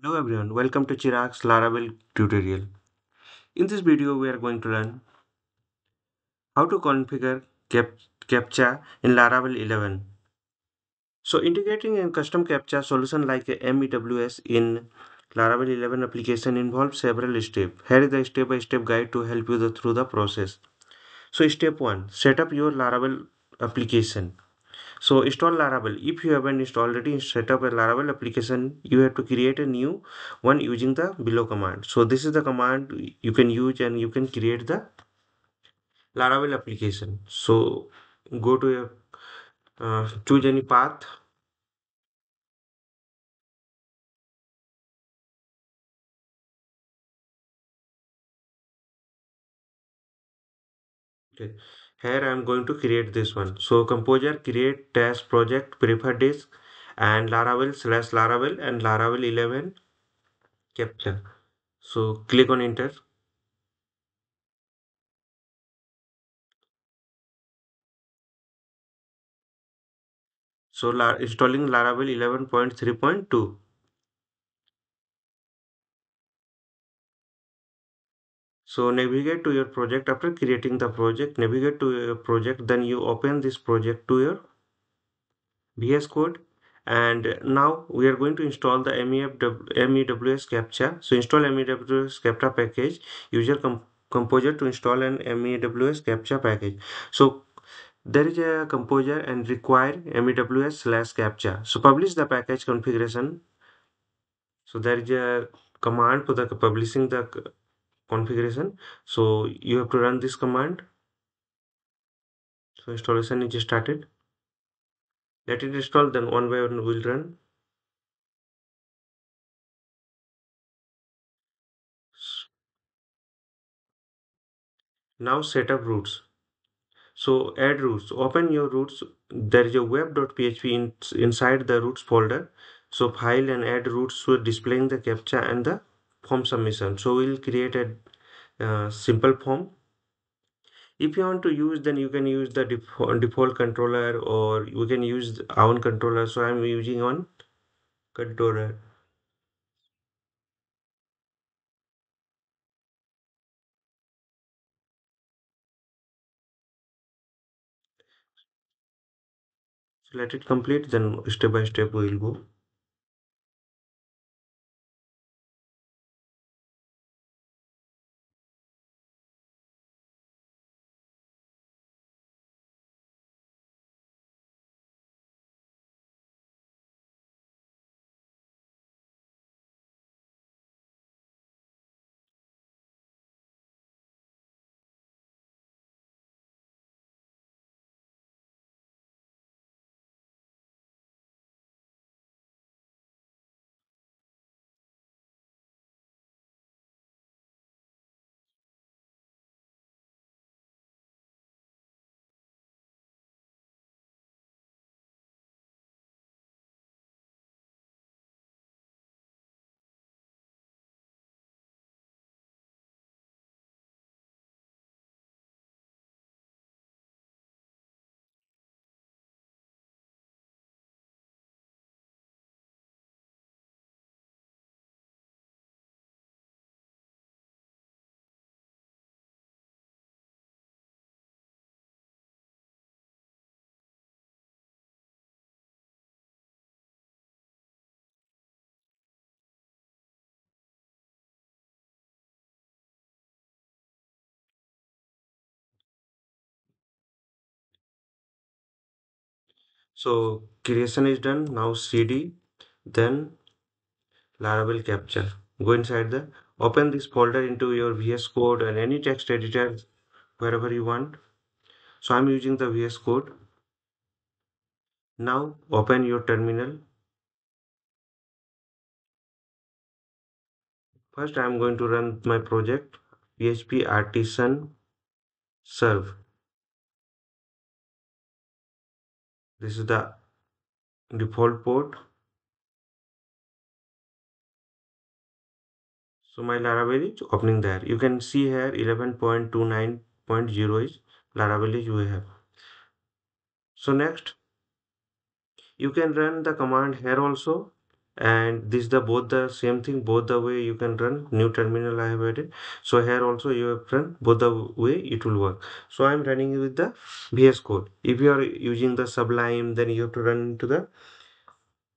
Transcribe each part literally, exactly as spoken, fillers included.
Hello everyone, welcome to Chirag's Laravel tutorial. In this video, we are going to learn how to configure cap CAPTCHA in Laravel eleven. So integrating a custom CAPTCHA solution like a M E W S in Laravel eleven application involves several steps. Here is the step-by-step guide to help you the, through the process. So step one, set up your Laravel application. So install Laravel. If you haven't already set up a Laravel application, you have to create a new one using the below command. So this is the command you can use and you can create the Laravel application. So go to a, uh, choose any path. Okay. Here I am going to create this one. So Composer create dash project prefer disk and Laravel slash Laravel and Laravel eleven CAPTCHA. So click on enter. So la installing Laravel eleven point three point two. So navigate to your project. After creating the project, navigate to your project, then you open this project to your V S Code. And now we are going to install the M E W S CAPTCHA. So install M E W S CAPTCHA package. Use your com Composer to install an M E W S CAPTCHA package. So there is a Composer and require M E W S slash CAPTCHA. So publish the package configuration. So there is a command for the publishing the configuration. So you have to run this command. So installation is started. Let it install, then one by one will run. Now set up routes. So add routes. Open your routes. There is a web dot P H P in, inside the routes folder. So file and add routes. So displaying the CAPTCHA and the form submission. So we'll create a uh, simple form. If you want to use, then you can use the default, default controller, or you can use our own controller. So I'm using on controller. So let it complete, then step by step we will go. So creation is done. Now C D, then Laravel CAPTCHA. Go inside the, open this folder into your V S Code and any text editor wherever you want. So I'm using the V S Code. Now open your terminal. First I'm going to run my project, P H P artisan serve. This is the default port. So my Laravel is opening there. You can see here eleven point two nine point zero is Laravel is you have. So next, you can run the command here also and this the both the same thing, both the way you can run. New terminal I have added, so here also you have run both the way, it will work. So I am running with the V S Code. If you are using the Sublime, then you have to run into the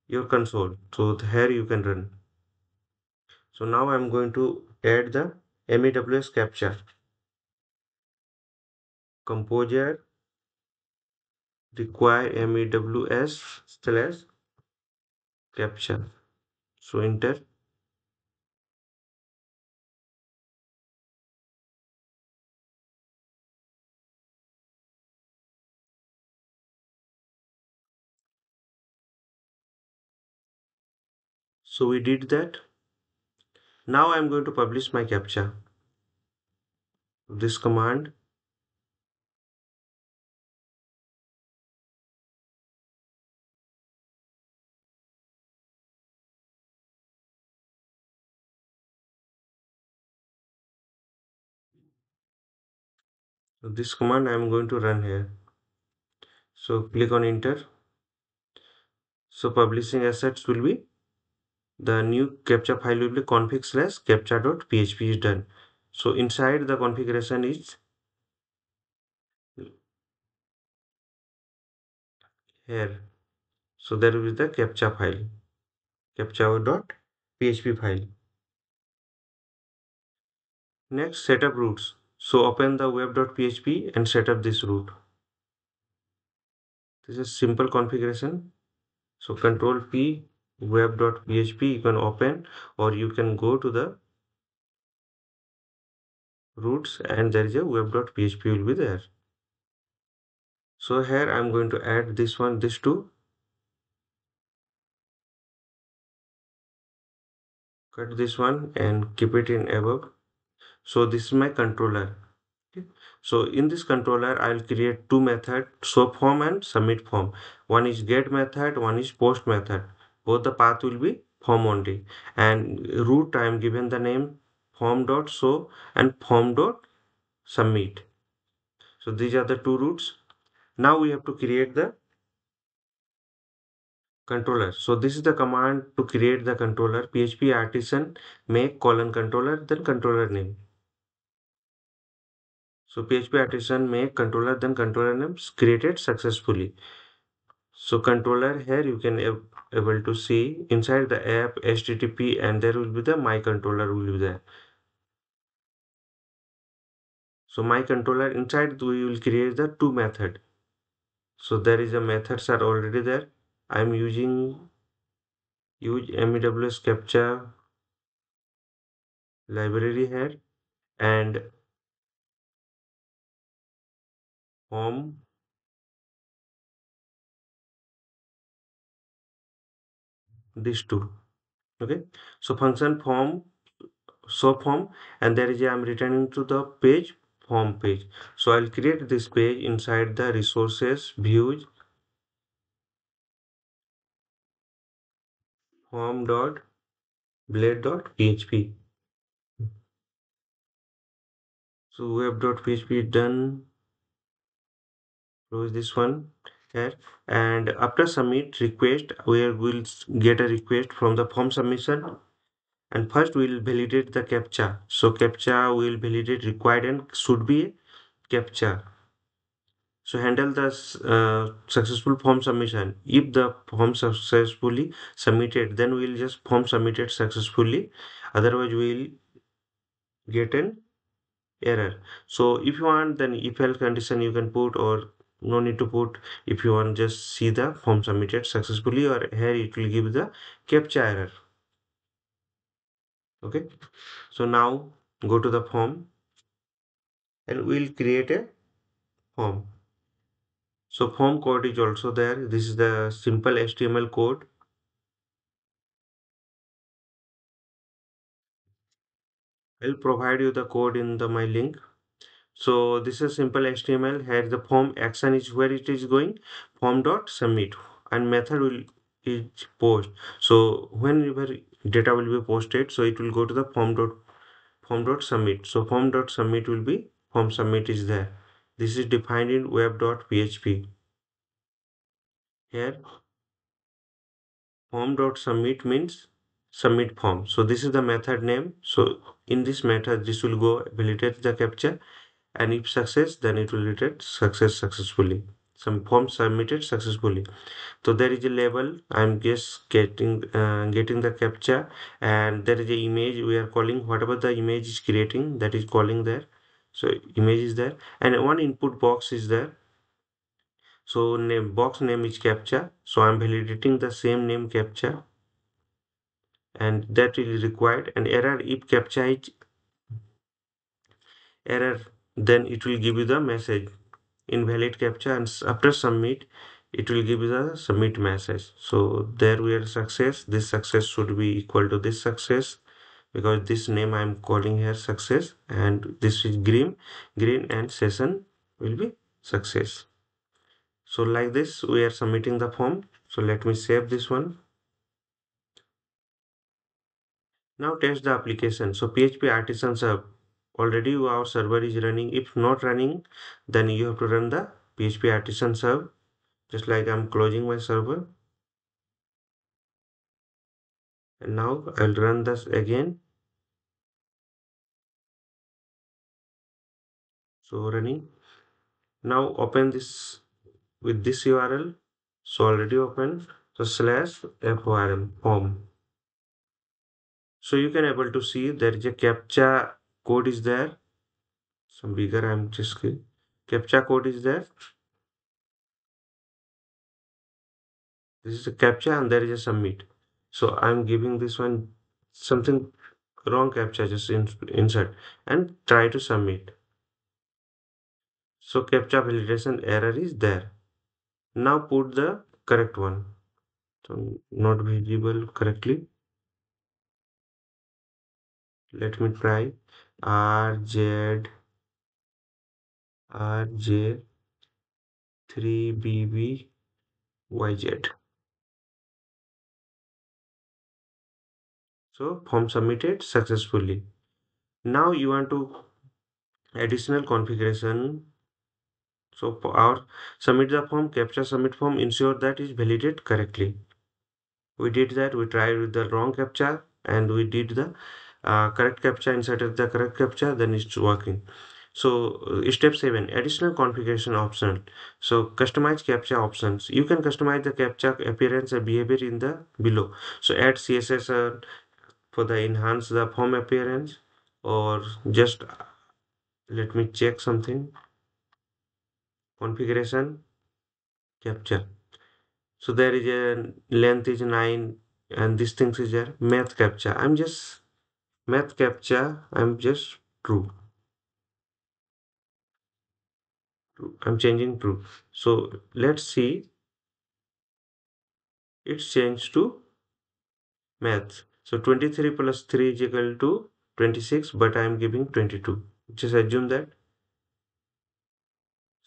your console, so here you can run. So now I am going to add the M E W S capture. Composer require M E W S slash capture. So enter. So we did that. Now I am going to publish my captcha. This command. So this command I am going to run here. So click on enter. So publishing assets will be the new captcha file will be config slash captcha.php is done. So inside the configuration is here. So there will be the captcha file, captcha.php file. Next, setup routes. So open the web.php and set up this route. This is simple configuration. So control P. web.php you can open, or you can go to the routes and there is a web.php will be there. So here I'm going to add this one, this two. Cut this one and keep it in above. So this is my controller. Okay. So in this controller I'll create two methods, show form and submit form. One is get method, one is post method. Both the path will be form only, and route I am given the name form.show and form.submit. So these are the two routes. Now we have to create the controller. So this is the command to create the controller. P H P artisan make colon controller, then controller name. So P H P artisan make controller, then controller name created successfully. So controller here you can able to see inside the app H T T P, and there will be the my controller will be there. So my controller inside we will create the two method. So there is a methods are already there. I am using use M E W S captcha library here and form. These two. Okay, so function form show form, and there is I am returning to the page form page. So I'll create this page inside the resources views form dot blade dot php. So web dot php done. Close this one. Here. And after submit request where we'll get a request from the form submission, and first we'll validate the captcha. So captcha will validate required and should be captcha. So handle the uh, successful form submission. If the form successfully submitted, then we'll just form submitted successfully, otherwise we'll get an error. So if you want, then if else condition you can put, or no need to put. If you want, just see the form submitted successfully, or here it will give the captcha error. Okay, so now go to the form and we'll create a form. So form code is also there. This is the simple H T M L code. I'll provide you the code in the my link. So this is simple H T M L. Here the form action is where it is going, form dot submit, and method will is post. So whenever data will be posted, so it will go to the form dot form dot submit. So form dot submit will be form submit is there. This is defined in web dot php. Here form.submit means submit form. So this is the method name. So in this method, this will go validate the captcha, and if success, then it will return success successfully. Some form submitted successfully. So there is a label. I'm just getting uh, getting the captcha, and there is a image we are calling. Whatever the image is creating, that is calling there. So image is there, and one input box is there. So name box name is captcha. So I'm validating the same name captcha, and that is required. And error if captcha is error, then it will give you the message invalid captcha, and after submit it will give you the submit message. So there we are success. This success should be equal to this success, because this name I am calling here success, and this is green green and session will be success. So like this we are submitting the form. So let me save this one. Now test the application. So P H P artisan server, already our server is running. If not running, then you have to run the P H P artisan server. Just like I'm closing my server, and now I'll run this again. So running. Now open this with this U R L. So already open. So slash form form. So you can able to see there is a captcha code is there. Some bigger I'm just kidding. Captcha code is there. This is a captcha, and there is a submit. So I'm giving this one something wrong captcha, just insert and try to submit. So captcha validation error is there. Now put the correct one. So not visible correctly. Let me try R Z R J three B B Y Z. So form submitted successfully. Now you want to additional configuration. So for our submit the form, captcha submit form, ensure that is validated correctly. We did that. We tried with the wrong captcha, and we did the Uh, correct captcha, inserted the correct captcha, then it's working. So step seven, additional configuration option. So customize captcha options. You can customize the captcha appearance and behavior in the below. So add C S S for the enhance the form appearance, or just let me check something. Configuration captcha. So there is a length is nine, and this thing is there. Math captcha. I'm just math captcha, I'm just true. I'm changing true. So let's see. It's changed to math. So twenty-three plus three is equal to twenty-six, but I'm giving twenty-two. Just assume that.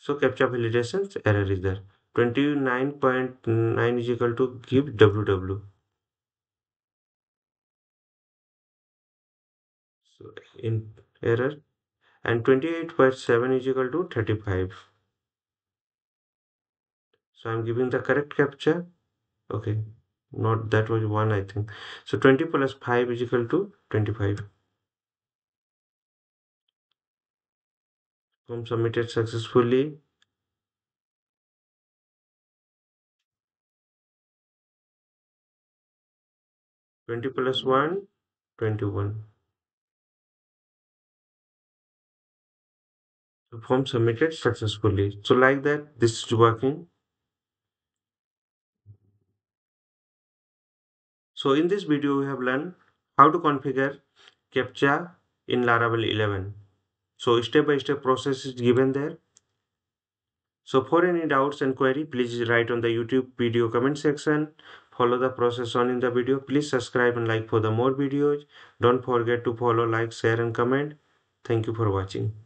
So captcha validations error is there. twenty-nine point nine is equal to give W W. So in error, and twenty-eight point seven is equal to thirty-five. So I'm giving the correct captcha. Okay, not that was one, I think. So twenty plus five is equal to twenty-five. Form submitted successfully. twenty plus one, twenty-one. Form submitted successfully. So like that, this is working. So in this video, we have learned how to configure captcha in Laravel eleven. So step by step process is given there. So for any doubts and query, please write on the YouTube video comment section. Follow the process on in the video. Please subscribe and like for the more videos. Don't forget to follow, like, share and comment. Thank you for watching.